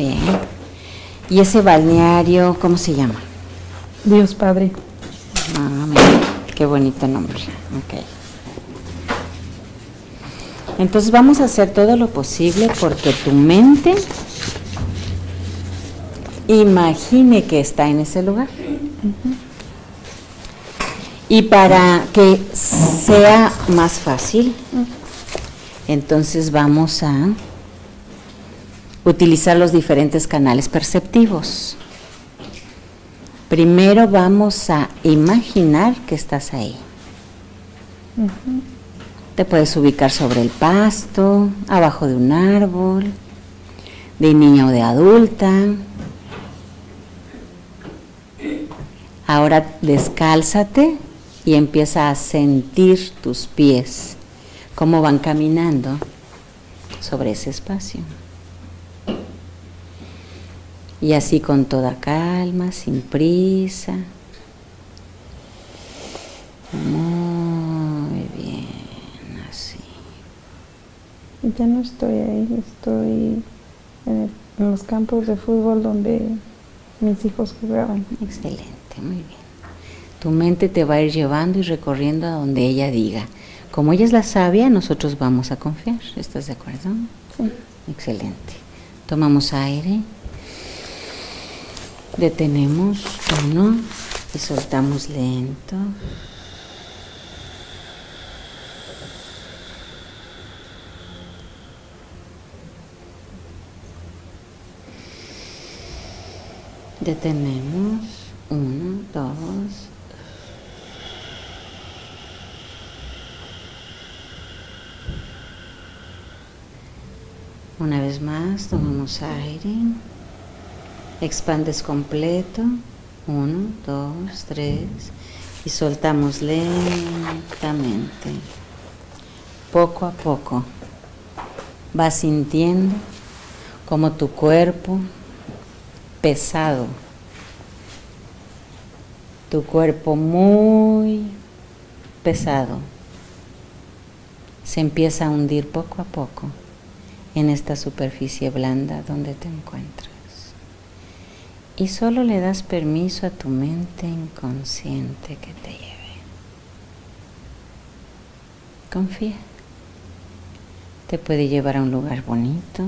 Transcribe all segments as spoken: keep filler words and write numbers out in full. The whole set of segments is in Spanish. Bien. ¿Y ese balneario cómo se llama? Dios Padre. Ah, qué bonito nombre. Ok. Entonces vamos a hacer todo lo posible porque tu mente imagine que está en ese lugar. Uh-huh. Y para que sea más fácil, entonces vamos a utilizar los diferentes canales perceptivos. Primero vamos a imaginar que estás ahí. Uh-huh. Te puedes ubicar sobre el pasto, abajo de un árbol, de niña o de adulta. Ahora descálzate y empieza a sentir tus pies, cómo van caminando sobre ese espacio. Y así con toda calma, sin prisa. Muy bien, así. Ya no estoy ahí, estoy en, el, en los campos de fútbol donde mis hijos jugaban. Excelente, muy bien. Tu mente te va a ir llevando y recorriendo a donde ella diga. Como ella es la sabia, nosotros vamos a confiar. ¿Estás de acuerdo? Sí. Excelente. Tomamos aire. Detenemos uno y soltamos lento. Detenemos uno, dos. Una vez más, tomamos aire. Expandes completo, uno, dos, tres, y soltamos lentamente, poco a poco. Vas sintiendo como tu cuerpo pesado, tu cuerpo muy pesado, se empieza a hundir poco a poco en esta superficie blanda donde te encuentras. Y solo le das permiso a tu mente inconsciente que te lleve. Confía. Te puede llevar a un lugar bonito.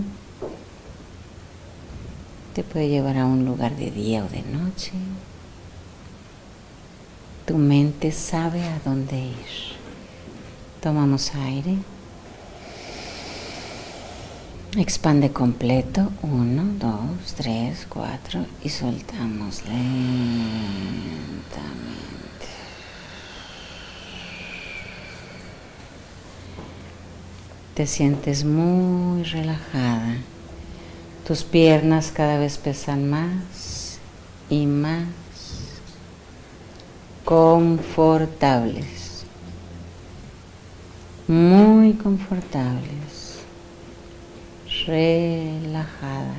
Te puede llevar a un lugar de día o de noche. Tu mente sabe a dónde ir. Tomamos aire. Expande completo, uno, dos, tres, cuatro, y soltamos lentamente. Te sientes muy relajada, tus piernas cada vez pesan más y más, confortables, muy confortables. Relajada.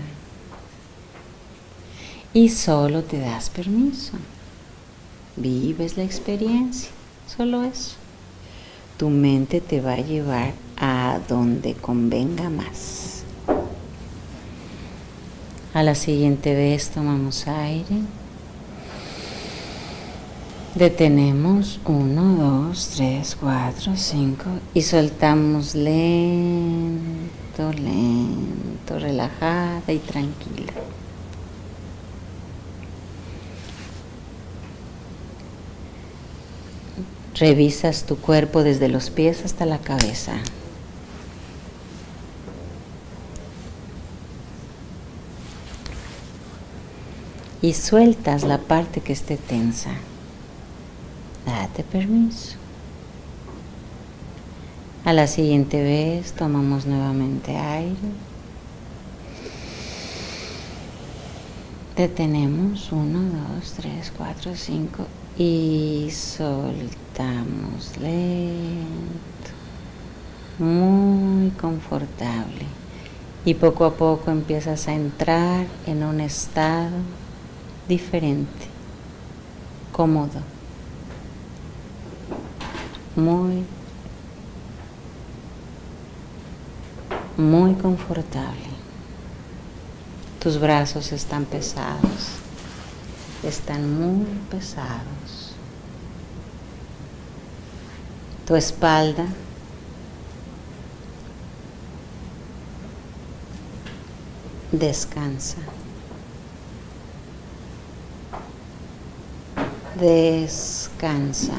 Y solo te das permiso. Vives la experiencia. Solo eso. Tu mente te va a llevar a donde convenga más. A la siguiente vez tomamos aire. Detenemos uno, dos, tres, cuatro, cinco y soltamos lentamente. Lento, relajada y tranquila. Revisas tu cuerpo desde los pies hasta la cabeza. Y sueltas la parte que esté tensa. Date permiso. A la siguiente vez tomamos nuevamente aire, detenemos uno, dos, tres, cuatro, cinco y soltamos lento, muy confortable y poco a poco empiezas a entrar en un estado diferente, cómodo, muy muy confortable. Tus brazos están pesados, están muy pesados. Tu espalda descansa. Descansa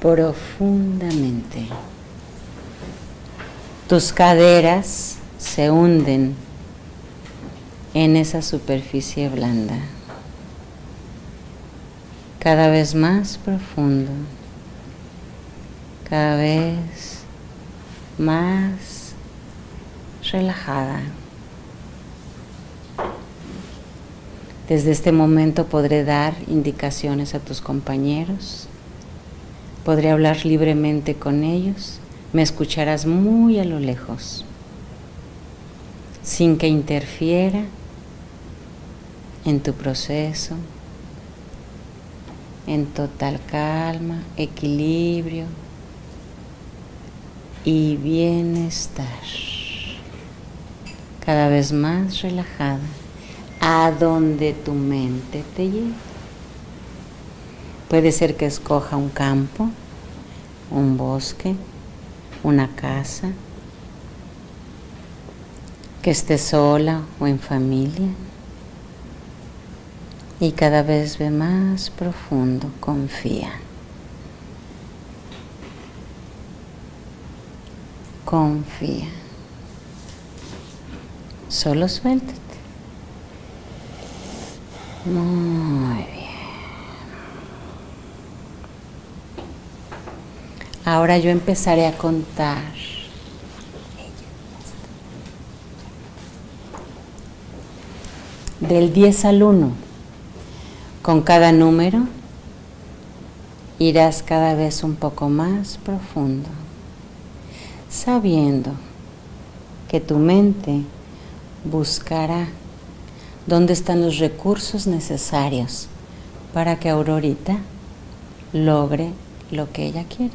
profundamente. Tus caderas se hunden en esa superficie blanda, cada vez más profundo, cada vez más relajada. Desde este momento podré dar indicaciones a tus compañeros, podré hablar libremente con ellos, me escucharás muy a lo lejos, sin que interfiera en tu proceso, en total calma, equilibrio y bienestar, cada vez más relajada, a donde tu mente te lleve. Puede ser que escoja un campo, un bosque, una casa, que esté sola o en familia, y cada vez ve más profundo, confía. Confía. Solo suéltate. Muy bien. Ahora yo empezaré a contar. Del diez al uno, con cada número irás cada vez un poco más profundo, sabiendo que tu mente buscará dónde están los recursos necesarios para que Aurorita logre lo que ella quiere.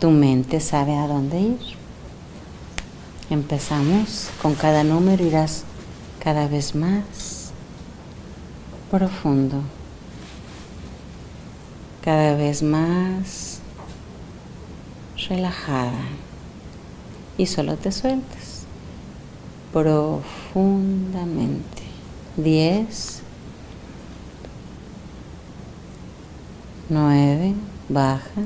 Tu mente sabe a dónde ir. Empezamos, con cada número irás cada vez más profundo, cada vez más relajada, y solo te sueltas profundamente. Diez, nueve, baja,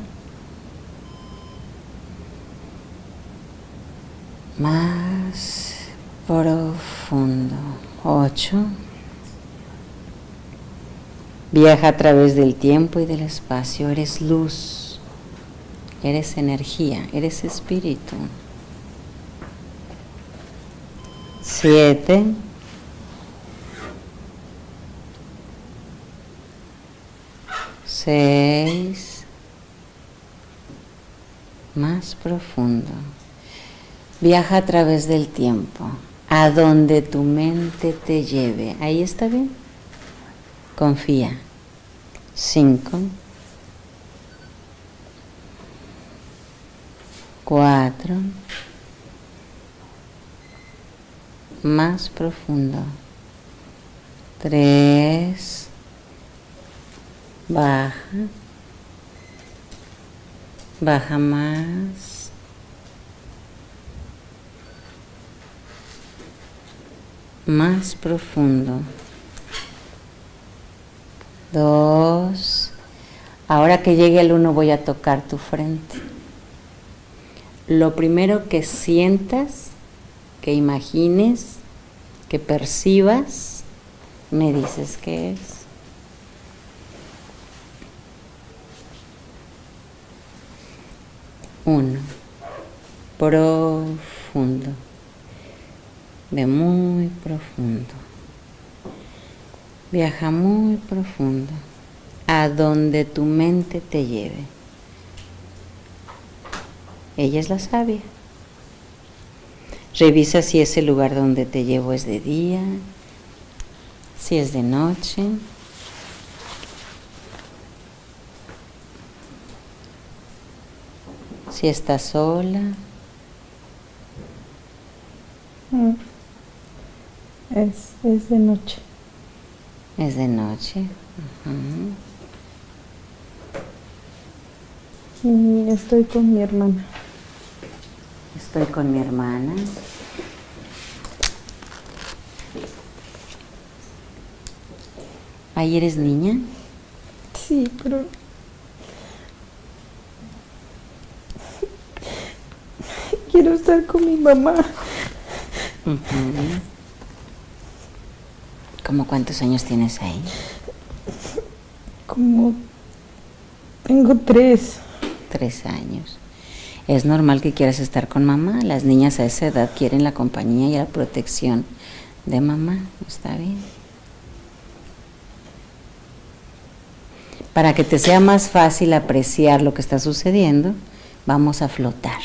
más profundo. Ocho. Viaja a través del tiempo y del espacio. Eres luz, eres energía, eres espíritu. Siete. Seis. Más profundo. Viaja a través del tiempo, a donde tu mente te lleve. Ahí está bien. Confía. Cinco. Cuatro. Más profundo. Tres. Baja. Baja más. Más profundo. Dos. Ahora que llegue el uno voy a tocar tu frente. Lo primero que sientas, que imagines, que percibas, me dices qué es. Uno. Profundo. Ve muy profundo, viaja muy profundo, a donde tu mente te lleve. Ella es la sabia. Revisa si ese lugar donde te llevo es de día, si es de noche. Si estás sola, Mm. Es, es de noche. Es de noche. Uh-huh. Y estoy con mi hermana. Estoy con mi hermana. ¿Ahí eres niña? Sí, pero... quiero estar con mi mamá. Uh-huh. ¿Cómo cuántos años tienes ahí? Como... tengo tres. Tres años. Es normal que quieras estar con mamá. Las niñas a esa edad quieren la compañía y la protección de mamá. ¿Está bien? Para que te sea más fácil apreciar lo que está sucediendo, vamos a flotar.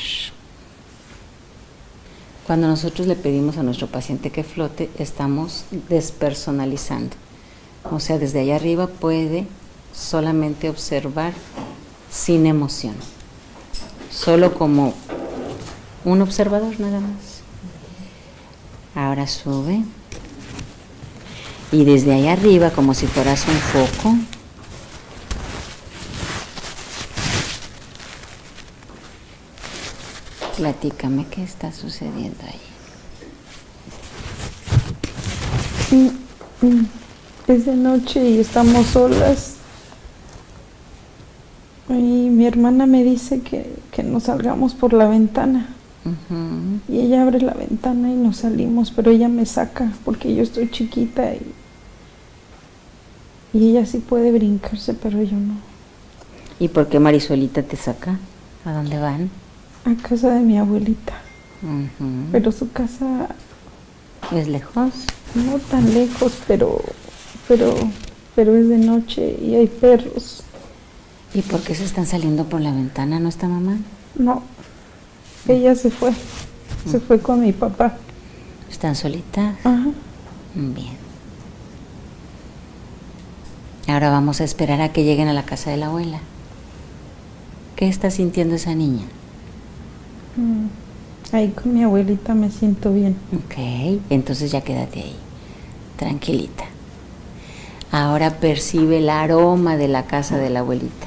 Cuando nosotros le pedimos a nuestro paciente que flote, estamos despersonalizando. O sea, desde allá arriba puede solamente observar sin emoción. Solo como un observador nada más. Ahora sube. Y desde allá arriba, como si fueras un foco, platícame qué está sucediendo ahí. Es de noche y estamos solas. Y mi hermana me dice que, que nos salgamos por la ventana. Uh-huh. Y ella abre la ventana y nos salimos, pero ella me saca porque yo estoy chiquita y, y ella sí puede brincarse, pero yo no. ¿Y por qué Marisolita te saca? ¿A dónde van? A casa de mi abuelita. Uh-huh. Pero su casa... ¿Es lejos? No tan lejos, pero, pero, pero es de noche y hay perros. ¿Y por qué se están saliendo por la ventana? ¿No está mamá? No, ella se fue. Uh-huh. Se fue con mi papá. ¿Están solitas? Ajá. Bien. Ahora vamos a esperar a que lleguen a la casa de la abuela. ¿Qué está sintiendo esa niña? Ahí con mi abuelita me siento bien. Ok, entonces ya quédate ahí, tranquilita. Ahora percibe el aroma de la casa de la abuelita.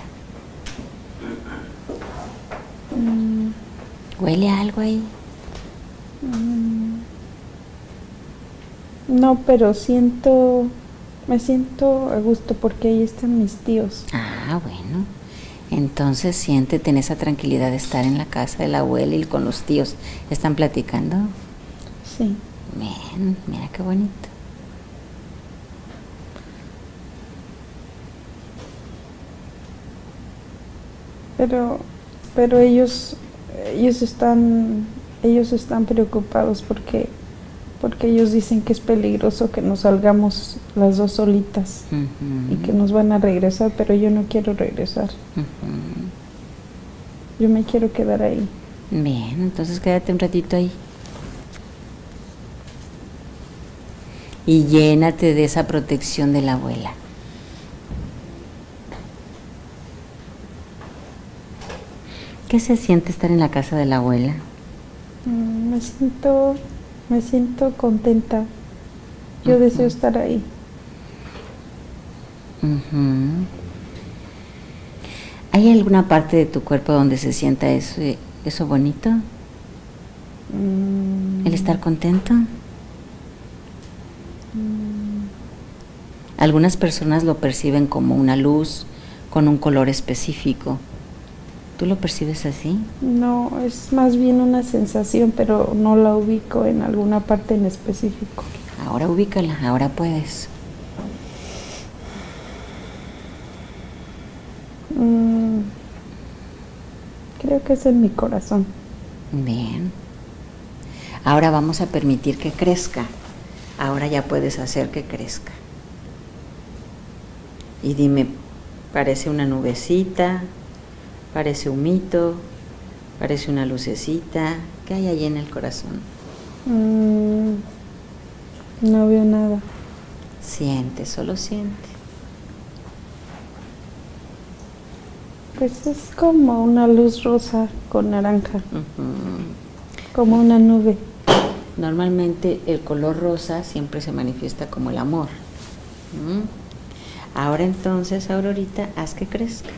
Mm. ¿Huele a algo ahí? Mm. No, pero siento, me siento a gusto porque ahí están mis tíos. Ah, bueno. Entonces siéntete en esa tranquilidad de estar en la casa de la abuela y con los tíos. ¿Están platicando? Sí. Bien, mira qué bonito. Pero, pero ellos, ellos están, ellos están preocupados porque, porque ellos dicen que es peligroso que nos salgamos las dos solitas. Uh-huh. Y que nos van a regresar, pero yo no quiero regresar. Uh-huh. Yo me quiero quedar ahí. Bien, entonces quédate un ratito ahí. Y llénate de esa protección de la abuela. ¿Qué se siente estar en la casa de la abuela? Mm, me siento... Me siento contenta. Yo uh-huh. deseo estar ahí. Uh-huh. ¿Hay alguna parte de tu cuerpo donde se sienta eso, eso bonito? Mm. ¿El estar contento? Mm. Algunas personas lo perciben como una luz con un color específico. ¿Tú lo percibes así? No, es más bien una sensación, pero no la ubico en alguna parte en específico. Ahora ubícala, ahora puedes. Mm, creo que es en mi corazón. Bien. Ahora vamos a permitir que crezca. Ahora ya puedes hacer que crezca. Y dime, ¿parece una nubecita? Parece un mito, parece una lucecita. ¿Qué hay allí en el corazón? Mm, no veo nada. Siente, solo siente. Pues es como una luz rosa con naranja. Uh-huh. Como una nube. Normalmente el color rosa siempre se manifiesta como el amor. ¿Mm? Ahora entonces, Aurorita, haz que crezca.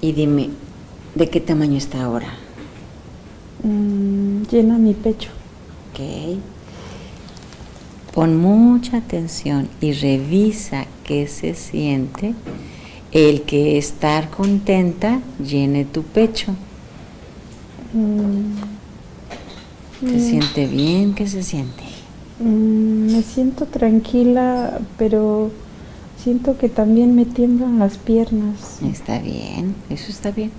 Y dime, ¿de qué tamaño está ahora? Mm, llena mi pecho. Ok. Pon mucha atención y revisa qué se siente el que estar contenta llene tu pecho. Mm. ¿Te mm. siente bien? ¿Qué se siente? Mm, me siento tranquila, pero siento que también me tiemblan las piernas. Está bien, eso está bien.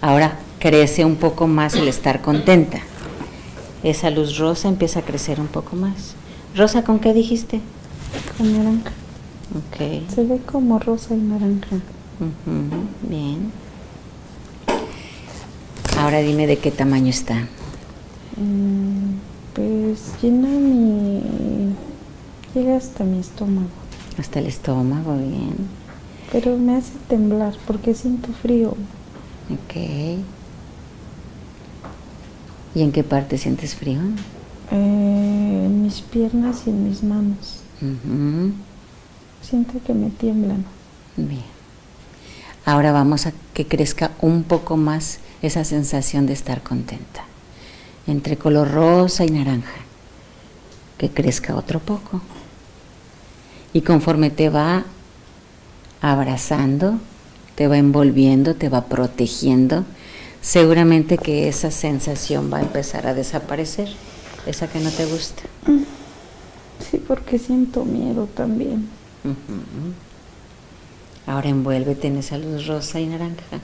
Ahora crece un poco más el estar contenta. Esa luz rosa empieza a crecer un poco más. ¿Rosa con qué dijiste? Con naranja. Okay. Se ve como rosa y naranja. Uh-huh. Bien. Ahora dime de qué tamaño está. Mm, pues llena mi... llega hasta mi estómago. Hasta el estómago, bien. Pero me hace temblar porque siento frío. Ok. ¿Y en qué parte sientes frío? Eh, en mis piernas y en mis manos. Uh-huh. Siento que me tiemblan. Bien. Ahora vamos a que crezca un poco más esa sensación de estar contenta. Entre color rosa y naranja. Que crezca otro poco. Y conforme te va abrazando, te va envolviendo, te va protegiendo, seguramente que esa sensación va a empezar a desaparecer, esa que no te gusta. Sí, porque siento miedo también. Uh-huh. Ahora envuélvete en esa luz rosa y naranja.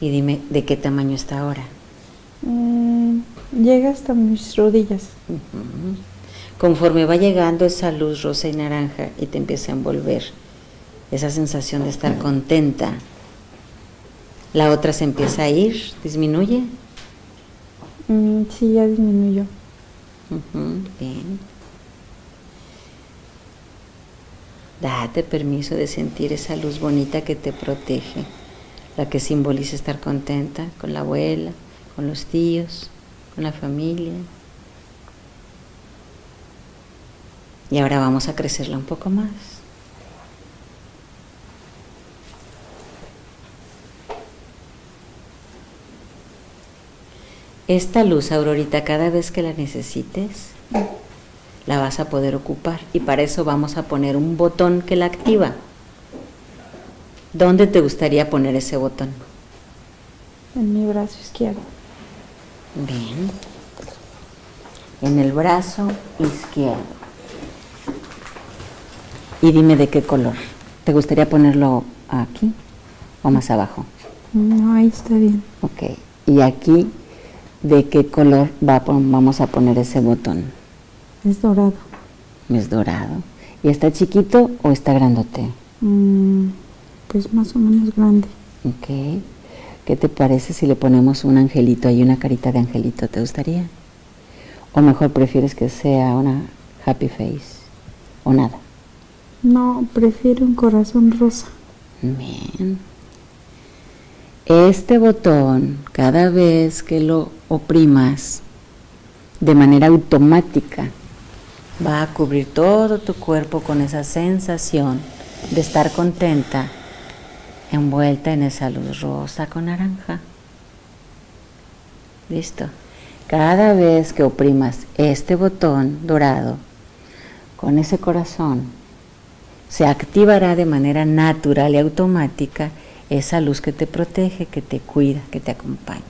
Y dime, ¿de qué tamaño está ahora? Mm, llega hasta mis rodillas. Uh-huh. Conforme va llegando esa luz rosa y naranja y te empieza a envolver, esa sensación de estar contenta, la otra se empieza a ir, disminuye. Mm, sí, ya disminuyó. Uh-huh, bien. Date permiso de sentir esa luz bonita que te protege, la que simboliza estar contenta con la abuela, con los tíos, con la familia. Y ahora vamos a crecerla un poco más. Esta luz, Aurorita, cada vez que la necesites, la vas a poder ocupar, y para eso vamos a poner un botón que la activa. ¿Dónde te gustaría poner ese botón? En mi brazo izquierdo. Bien. En el brazo izquierdo. Y dime de qué color. ¿Te gustaría ponerlo aquí o más abajo? No, ahí está bien. Ok. Y aquí, ¿de qué color va a vamos a poner ese botón? Es dorado. Es dorado. ¿Y está chiquito o está grandote? Mm, pues más o menos grande. Ok. ¿Qué te parece si le ponemos un angelito ahí, una carita de angelito? ¿Te gustaría? ¿O mejor prefieres que sea una happy face? ¿O nada? No, prefiero un corazón rosa. Bien. Este botón, cada vez que lo oprimas, de manera automática, va a cubrir todo tu cuerpo con esa sensación de estar contenta, envuelta en esa luz rosa con naranja. ¿Listo? Cada vez que oprimas este botón dorado con ese corazón, se activará de manera natural y automática esa luz que te protege, que te cuida, que te acompaña,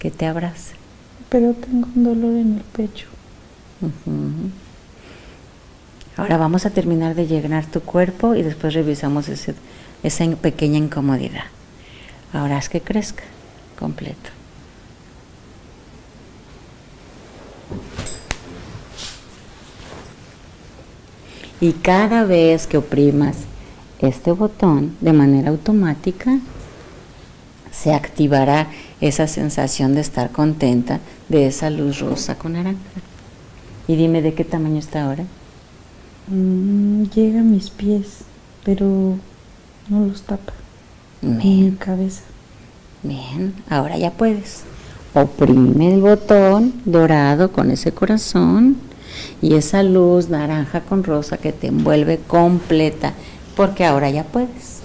que te abraza. Pero tengo un dolor en el pecho. Uh-huh. Ahora vamos a terminar de llenar tu cuerpo y después revisamos ese, esa pequeña incomodidad. Ahora haz que crezca completo. Y cada vez que oprimas este botón de manera automática, se activará esa sensación de estar contenta, de esa luz rosa con naranja. Y dime, ¿de qué tamaño está ahora? Mm, llega a mis pies, pero no los tapa. Bien, cabeza. Bien, ahora ya puedes. Oprime el botón dorado con ese corazón y esa luz naranja con rosa que te envuelve completa, porque ahora ya puedes.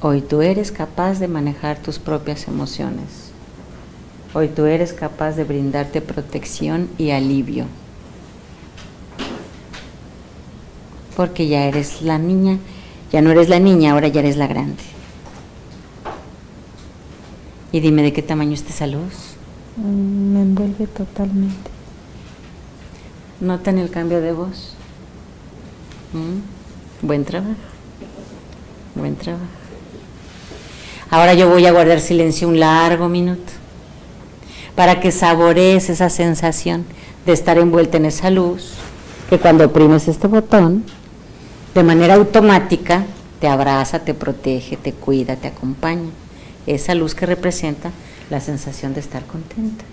Hoy tú eres capaz de manejar tus propias emociones. Hoy tú eres capaz de brindarte protección y alivio. Porque ya eres la niña, ya no eres la niña, ahora ya eres la grande. Y dime, ¿de qué tamaño está esa luz? Me envuelve totalmente. ¿Notan el cambio de voz? ¿Mm? Buen trabajo, buen trabajo. Ahora yo voy a guardar silencio un largo minuto para que saborees esa sensación de estar envuelta en esa luz, que cuando oprimes este botón, de manera automática, te abraza, te protege, te cuida, te acompaña. Esa luz que representa la sensación de estar contenta,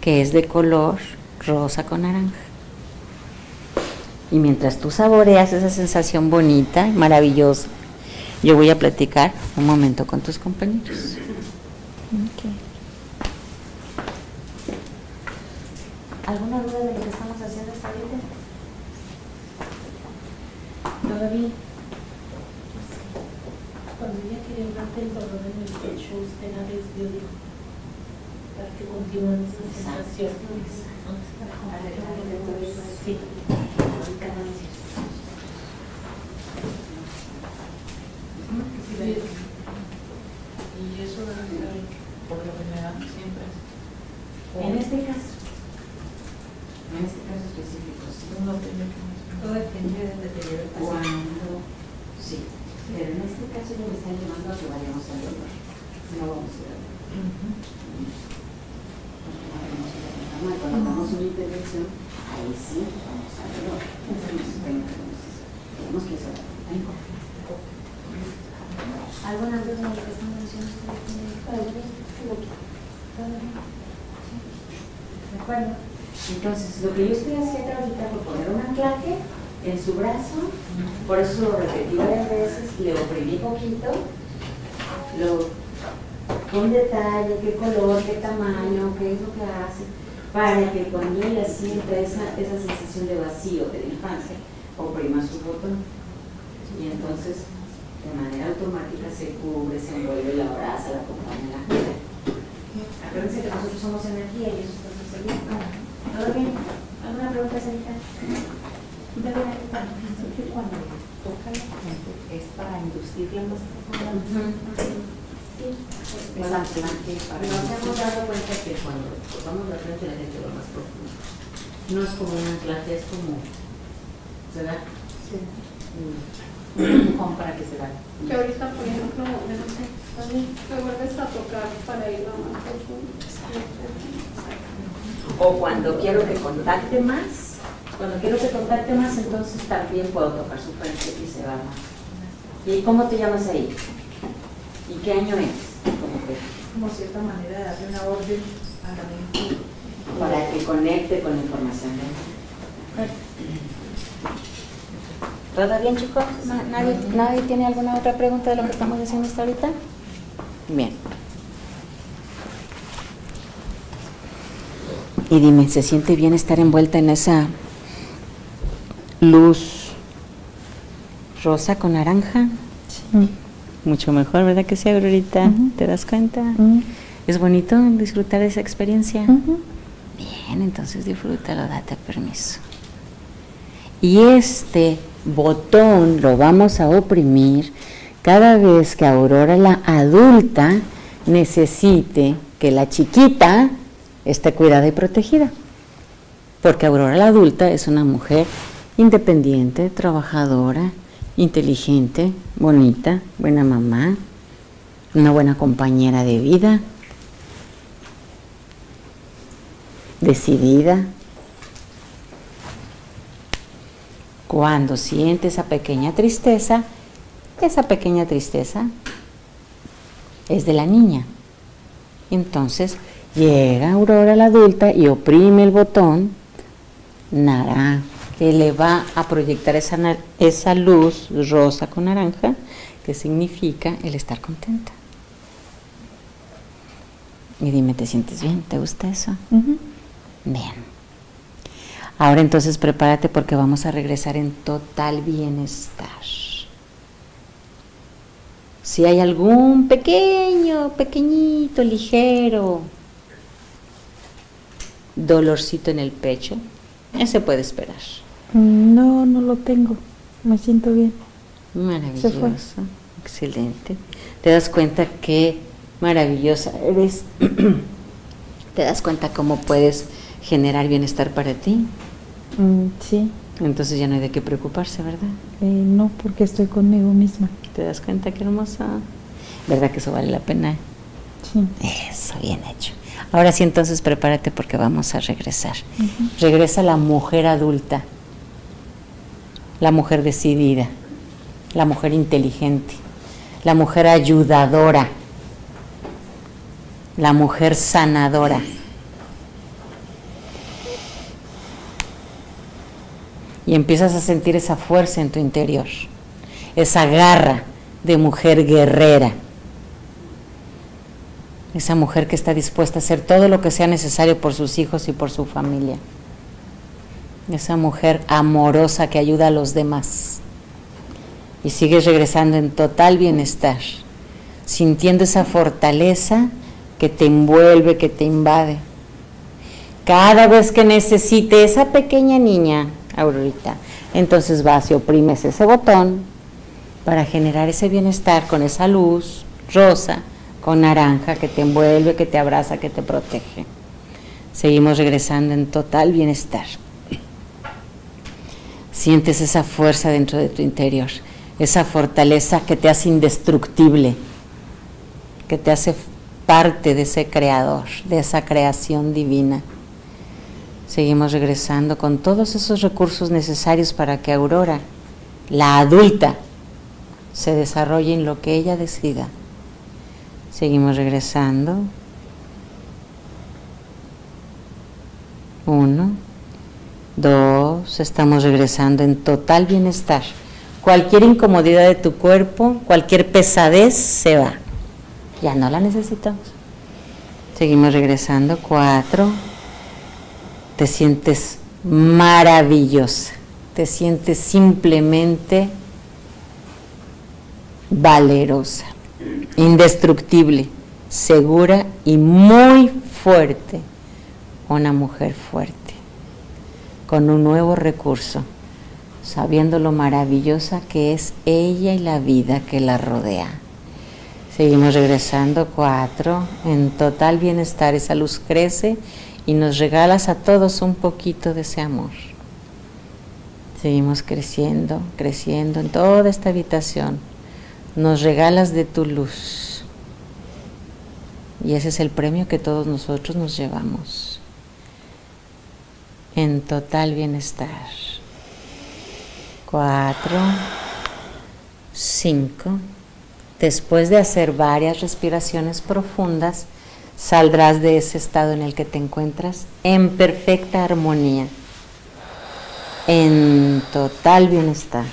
que es de color rosa con naranja. Y mientras tú saboreas esa sensación bonita, maravillosa, yo voy a platicar un momento con tus compañeros. Okay. ¿Alguna duda de lo que estamos haciendo hasta ahorita? ¿Todavía? Cuando ella quería darte el dolor en el pecho, usted la desvió para que continúe esa sensación. Sí. Y eso debe ser por lo general siempre. En este caso, en este caso específico, sí. Todo depende del deterioro del paciente. Sí, pero en este caso ya me están llevando a que vayamos al dolor. No vamos a ir al dolor. Porque no vamos a ir al dolor. Cuando damos una intervención, ahí sí vamos al dolor. Entonces, tenemos que hacer algo. ¿Algunas veces las que están mencionando ustedes? ¿De acuerdo? Entonces, lo que yo estoy haciendo ahorita por poner un anclaje en su brazo, por eso lo repetí varias veces, le oprimí poquito, lo, con detalle, qué color, qué tamaño, qué es lo que hace, para que cuando ella sienta esa, esa sensación de vacío de la infancia, oprima su botón. Y entonces, de manera automática se cubre, se envuelve, la abraza, la acompaña, la cuida. Acuérdense que nosotros somos energía y eso es seguir. ¿Todo bien? ¿Alguna pregunta, señorita? De verdad, que cuando toca la gente es para inducirla más profundamente. Sí. Es anclaje para... Nos hemos dado cuenta que cuando tocamos la frente la gente va más profundo. No es como un anclaje, es como... ¿Verdad? Sí. Para que se vaya. Que ahorita, por ejemplo, no sé, me vuelves a tocar para ir a más profundo. O cuando quiero que contacte más, cuando quiero que contacte más, entonces también puedo tocar su frente y se va más. ¿Y cómo te llamas ahí? ¿Y qué año es? Como que, como cierta manera de darle una orden para mí. Para que conecte con la información. ¿Todo bien, chicos? ¿Nadie, ¿Nadie tiene alguna otra pregunta de lo que estamos haciendo hasta ahorita? Bien. Y dime, ¿se siente bien estar envuelta en esa luz rosa con naranja? Sí. Mucho mejor, ¿verdad que sí, Aurorita? Uh-huh. ¿Te das cuenta? Uh-huh. Es bonito disfrutar de esa experiencia. Uh-huh. Bien, entonces disfrútalo, date permiso. Y este botón lo vamos a oprimir cada vez que Aurora, la adulta, necesite que la chiquita esté cuidada y protegida, porque Aurora, la adulta, es una mujer independiente, trabajadora, inteligente, bonita, buena mamá, una buena compañera de vida, decidida. Cuando siente esa pequeña tristeza, esa pequeña tristeza es de la niña. Entonces, Llega Aurora la adulta y oprime el botón naranja, que le va a proyectar esa, esa luz rosa con naranja, que significa el estar contenta. Y dime, ¿te sientes bien? ¿Te gusta eso? Uh-huh. Bien. Ahora entonces prepárate porque vamos a regresar en total bienestar. Si hay algún pequeño, pequeñito, ligero dolorcito en el pecho, ese puede esperar. No, no lo tengo. Me siento bien. Maravilloso. Se fue. Excelente. Te das cuenta que maravillosa eres. Te das cuenta cómo puedes generar bienestar para ti. Mm, sí. Entonces ya no hay de qué preocuparse, ¿verdad? Eh, no, porque estoy conmigo misma. ¿Te das cuenta qué hermosa? ¿Verdad que eso vale la pena? Sí. Eso, bien hecho. Ahora sí, entonces prepárate porque vamos a regresar. Uh-huh. Regresa la mujer adulta, la mujer decidida, la mujer inteligente, la mujer ayudadora, la mujer sanadora. Y empiezas a sentir esa fuerza en tu interior, esa garra de mujer guerrera, esa mujer que está dispuesta a hacer todo lo que sea necesario por sus hijos y por su familia, esa mujer amorosa que ayuda a los demás. Y sigues regresando en total bienestar, sintiendo esa fortaleza que te envuelve, que te invade. Cada vez que necesite esa pequeña niña, Aurorita, entonces vas y oprimes ese botón para generar ese bienestar con esa luz rosa con naranja que te envuelve, que te abraza, que te protege. Seguimos regresando en total bienestar. Sientes esa fuerza dentro de tu interior, esa fortaleza que te hace indestructible, que te hace parte de ese creador, de esa creación divina. Seguimos regresando con todos esos recursos necesarios para que Aurora, la adulta, se desarrolle en lo que ella decida. Seguimos regresando. Uno, dos, estamos regresando en total bienestar. Cualquier incomodidad de tu cuerpo, cualquier pesadez se va. Ya no la necesitamos. Seguimos regresando. Cuatro. Te sientes maravillosa, te sientes simplemente valerosa, indestructible, segura y muy fuerte. Una mujer fuerte, con un nuevo recurso, sabiendo lo maravillosa que es ella y la vida que la rodea. Seguimos regresando. Cuatro, en total bienestar, esa luz crece y nos regalas a todos un poquito de ese amor. Seguimos creciendo, creciendo en toda esta habitación. Nos regalas de tu luz. Y ese es el premio que todos nosotros nos llevamos. En total bienestar. Cuatro, cinco. Después de hacer varias respiraciones profundas, saldrás de ese estado en el que te encuentras en perfecta armonía, en total bienestar.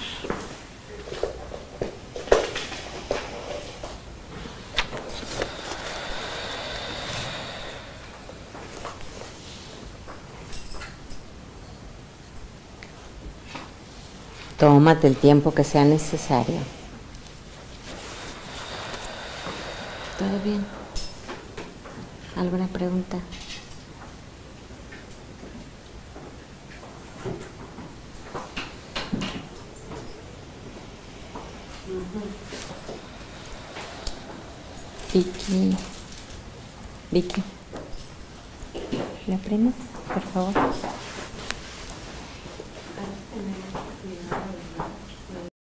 Tómate el tiempo que sea necesario. ¿Todo bien? ¿Alguna pregunta? Vicky, Vicky, la prima, por favor.